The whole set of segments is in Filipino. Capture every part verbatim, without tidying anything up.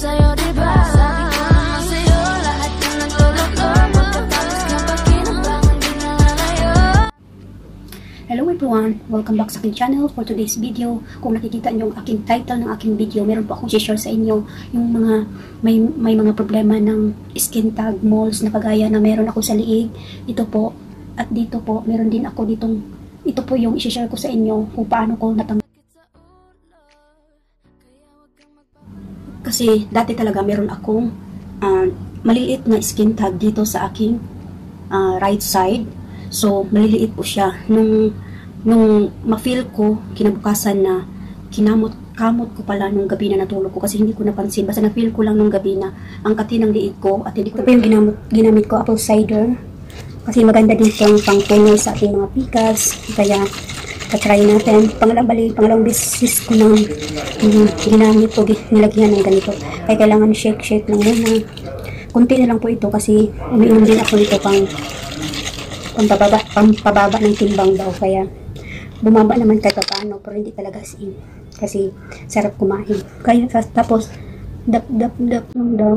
sa'yo, diba? Sabi ko na sa'yo, lahat na nagulog-log. Magkatapos kapag kinabangan, di na lalayo. Hello everyone! Welcome back sa aking channel for today's video. Kung nakikita nyo ang aking title ng aking video, meron po akong share sa inyo yung mga may, may mga problema ng skin tag moles na kagaya na meron ako sa liig. Ito po. At dito po, meron din ako ditong, ito po yung i-share ko sa inyo kung paano ko natanggal. Kasi dati talaga meron akong uh, maliliit na skin tag dito sa aking uh, right side. So, maliliit po siya. Nung, nung ma-feel ko, kinabukasan na kinamot-kamot ko pala nung gabi na natulog ko kasi hindi ko napansin. Basta na-feel ko lang nung gabi na ang katin ng liig ko at hindi ko. Ito po yung ginamot, ginamit ko, apple cider. Kasi maganda din itong pangpunoy sa ating mga pikas. Kaya, patry natin. Pangalang bali, pangalawang beses ko nang um, ginamit po, nilagyan ng ganito. Kaya kailangan shake-shake lang muna. Kunti na lang po ito kasi umiinom din ako nito pang pampababa, pampababa ng timbang daw. Kaya, bumaba naman kahit paano, pero hindi talaga sin. Kasi, sarap kumain. Kaya, tapos, dap-dap-dap lang daw.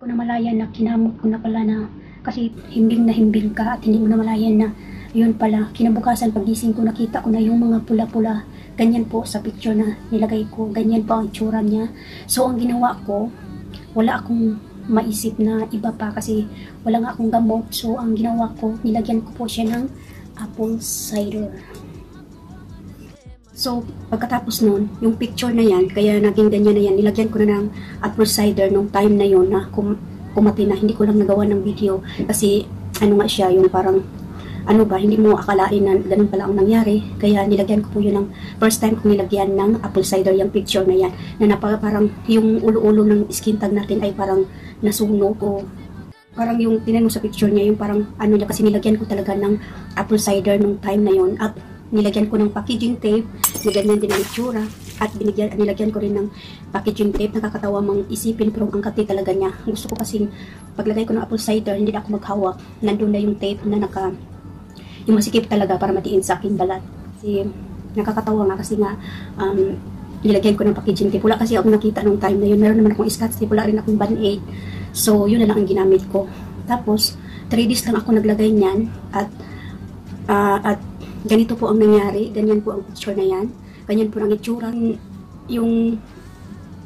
Ko na malayan na kinamot ko na pala na kasi himbing na himbing ka at hindi mo na malayan na yun pala. Kinabukasan pagising ko nakita ko na yung mga pula-pula. Ganyan po sa picture na nilagay ko. Ganyan po ang itsura niya. So ang ginawa ko, wala akong maisip na iba pa kasi wala nga akong gamot. So ang ginawa ko, nilagyan ko po siya ng apple cider. So, pagkatapos nun, yung picture na yan, kaya naging ganyan na yan, nilagyan ko na ng apple cider nung time na yon na kum kumati na, hindi ko lang nagawa ng video kasi ano nga siya, yung parang ano ba, hindi mo akalain na ganun pala ang nangyari, kaya nilagyan ko po yun ng first time ko nilagyan ng apple cider yung picture na yan, na napaka parang yung ulo-ulo ng skin tag natin ay parang nasunog o parang yung tinanong sa picture niya, yung parang ano niya, kasi nilagyan ko talaga ng apple cider nung time na yon at nilagyan ko ng packaging tape, nilagyan din ang itsura, at binigyan, nilagyan ko rin ng packaging tape. Nakakatawa mang isipin, pero ang kati talaga niya. Gusto ko kasing paglagay ko ng apple cider, hindi ako maghawak. Nandun na yung tape na naka, yung masikip talaga para matiin sa aking balat. Kasi nakakatawa nga kasi nga, um, nilagyan ko ng packaging tape. Wala kasi ako nakita nung time na yun. Meron naman akong scotch tape, wala rin akong band-aid. So, yun na lang ang ginamit ko. Tapos, three days lang ako naglagay niyan, at, uh, at, ganito po ang nangyari, ganyan po ang picture na yan, ganyan po ang itsura, yung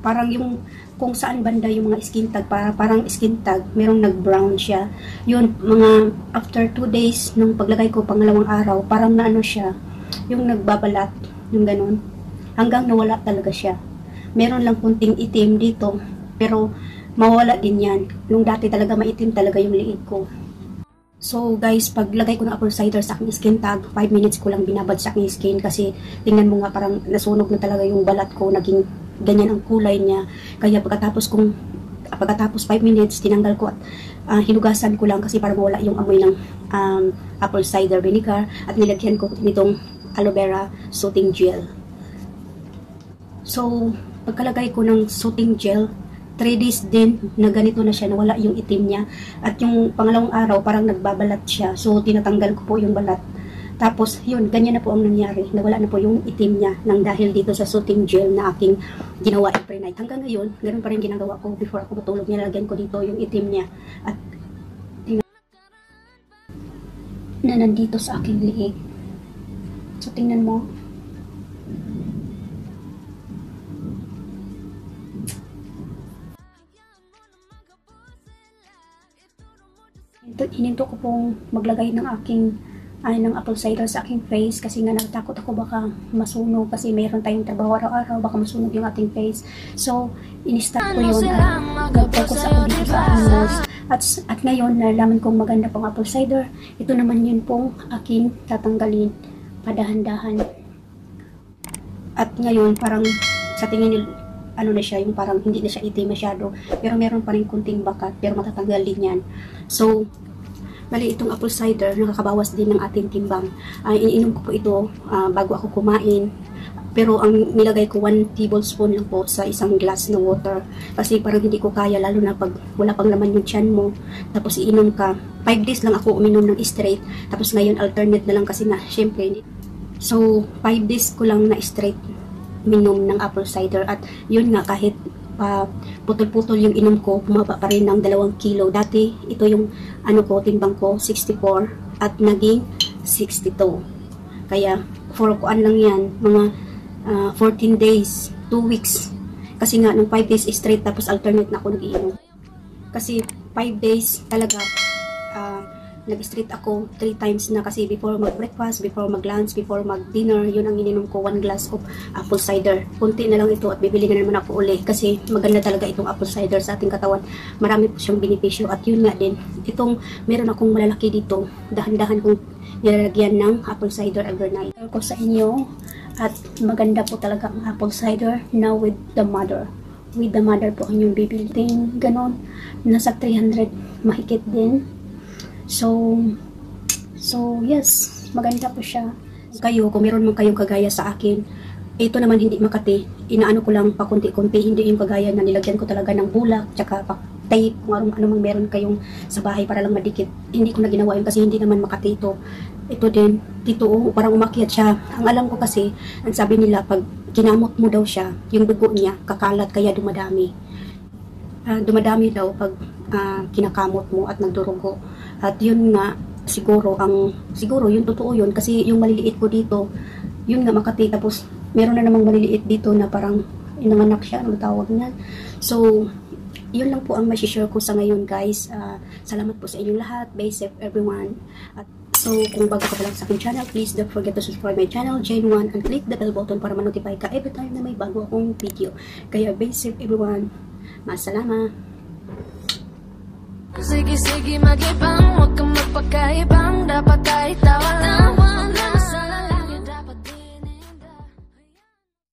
parang yung kung saan banda yung mga skin tag, para, parang skin tag, merong nag-brown siya, yun, mga after two days nung paglagay ko, pangalawang araw, parang na ano siya, yung nagbabalat, yung ganun, hanggang nawala talaga siya, meron lang kunting itim dito, pero mawala din yan, nung dati talaga maitim talaga yung liig ko. So guys, paglagay ko ng apple cider sa aking skin tag, five minutes ko lang binabad sa aking skin kasi tingnan mo nga parang nasunog na talaga yung balat ko, naging ganyan ang kulay niya. Kaya pagkatapos kung pagkatapos five minutes, tinanggal ko at uh, hinugasan ko lang kasi para mawala yung amoy ng um, apple cider vinegar at nilagyan ko nitong aloe vera soothing gel. So, pagkalagay ko ng soothing gel, three days din na ganito na siya, nawala yung itim niya. At yung pangalawang araw, parang nagbabalat siya. So, tinatanggal ko po yung balat. Tapos, yun, ganyan na po ang nangyari. Nawala na po yung itim niya nang dahil dito sa soothing gel na aking ginawa every night. Hanggang ngayon, ganun pa rin ginagawa ko before ako matulog. Nilalagyan ko dito yung itim niya. At, tingnan na nandito sa aking liig. So, tingnan mo. Hininto ko pong maglagay ng aking ay ng apple cider sa aking face kasi nga natatakot ako baka masunog kasi mayroon tayong trabaho araw-araw, baka masunog yung ating face. So, in-start ko yun at nag-focus ako dito sa almost. At, at ngayon, nalaman kong maganda pong apple cider. Ito naman yun pong aking tatanggalin padahan-dahan. At ngayon, parang sa tingin nila, ano na siya, yung parang hindi na siya itim masyado. Pero meron pa rin kunting bakat, pero matatanggal din yan. So, bali itong apple cider, nakakabawas din ng ating timbang. Uh, iniinom ko po ito uh, bago ako kumain. Pero ang nilagay ko, one tablespoon lang po sa isang glass na water. Kasi parang hindi ko kaya, lalo na pag wala pang laman yung tiyan mo. Tapos iinom ka. five days lang ako uminom ng straight. Tapos ngayon, alternate na lang kasi na, syempre. So, five days ko lang na straight minom ng apple cider. At yun nga, kahit pa putol-putol yung inom ko, bumaba pa rin ng dalawang kilo. Dati, ito yung ano ko, timbang ko, sixty-four at naging sixty-two. Kaya, four kuan lang yan, mga uh, fourteen days, two weeks. Kasi nga, nung five days straight, tapos alternate na ako nag-iinom. Kasi, five days talaga, uh, nag-straight ako three times na kasi before mag-breakfast, before mag-lunch, before mag-dinner, yun ang ininom ko, one glass of apple cider. Kunti na lang ito at bibili na naman ako uli kasi maganda talaga itong apple cider sa ating katawan. Marami po siyang benepisyo at yun nga din. Itong meron akong malalaki dito, dahan-dahan kong nilalagyan ng apple cider overnight. Ako sa inyo at maganda po talaga ang apple cider now with the mother. With the mother po ang yung bibili. Ganon, nasa three hundred mahigit din. So, so yes, maganda po siya. Kayo, kung meron man kayong kagaya sa akin, ito naman hindi makati. Inaano ko lang pa kunti-kunti, hindi yung kagaya na nilagyan ko talaga ng bulak, tsaka pa tape, kung anong, anong meron kayong sa bahay para lang madikit. Hindi ko na ginawa yun kasi hindi naman makati ito. Ito din, dito oh, parang umakyat siya. Ang alam ko kasi, ang sabi nila, pag kinamot mo daw siya, yung dugo niya, kakalat kaya dumadami. Uh, dumadami daw pag uh, kinakamot mo at nagdurugo. At yun nga, siguro, ang, siguro yun totoo yun. Kasi yung maliliit ko dito, yun nga makati. Tapos, meron na namang maliliit dito na parang inanganak siya, ano tawag niyan. So, yun lang po ang masishare ko sa ngayon, guys. Uh, salamat po sa inyong lahat. Be safe, everyone. At so, kung bago ka pa lang sa aking channel, please don't forget to subscribe my channel, JaneWan, and click the bell button para manotify ka every time na may bago akong video. Kaya, be safe, everyone. Masalama. Sige, sige, mag-ibang, huwag